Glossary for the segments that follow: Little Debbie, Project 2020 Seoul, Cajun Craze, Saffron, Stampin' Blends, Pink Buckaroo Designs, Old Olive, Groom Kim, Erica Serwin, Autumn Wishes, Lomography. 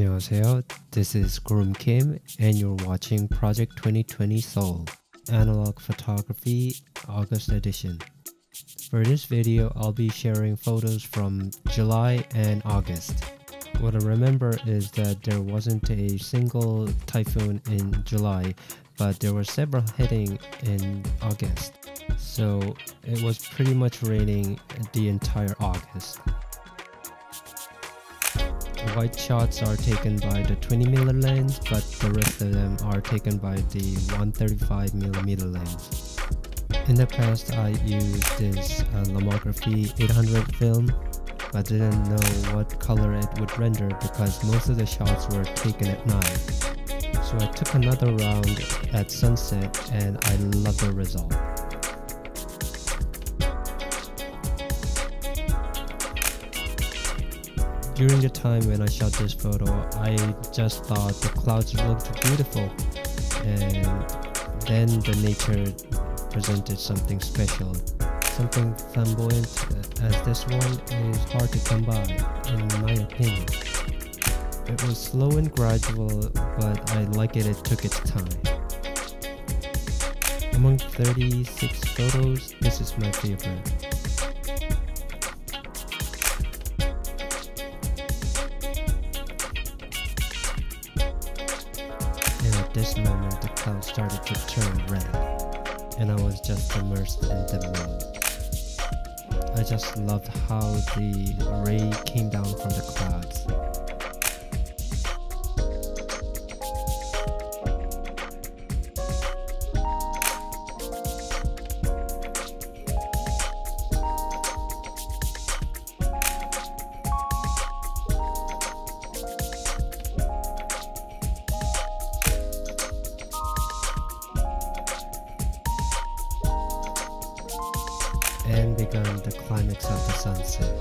안녕하세요. This is Groom Kim and you're watching Project 2020 Seoul, Analog Photography August Edition. For this video, I'll be sharing photos from July and August. What I remember is that there wasn't a single typhoon in July, but there were several hitting in August. So it was pretty much raining the entire August. The white shots are taken by the 20mm lens, but the rest of them are taken by the 135mm lens. In the past, I used this Lomography 800 film, but didn't know what color it would render because most of the shots were taken at night. So I took another round at sunset and I love the result. During the time when I shot this photo, I just thought the clouds looked beautiful, and then the nature presented something special. Something flamboyant as this one is hard to come by, in my opinion. It was slow and gradual, but I like it, it took its time. Among 36 photos, this is my favorite. At this moment, the clouds started to turn red, and I was just immersed in the mood. I just loved how the ray came down from the clouds. And began the climax of the sunset.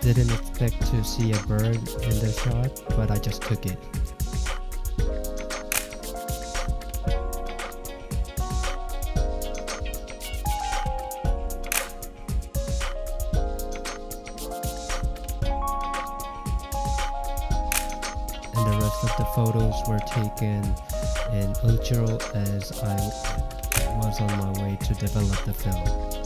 Didn't expect to see a bird in the shot, but I just took it. The rest of the photos were taken in Ulcheon as I was on my way to develop the film.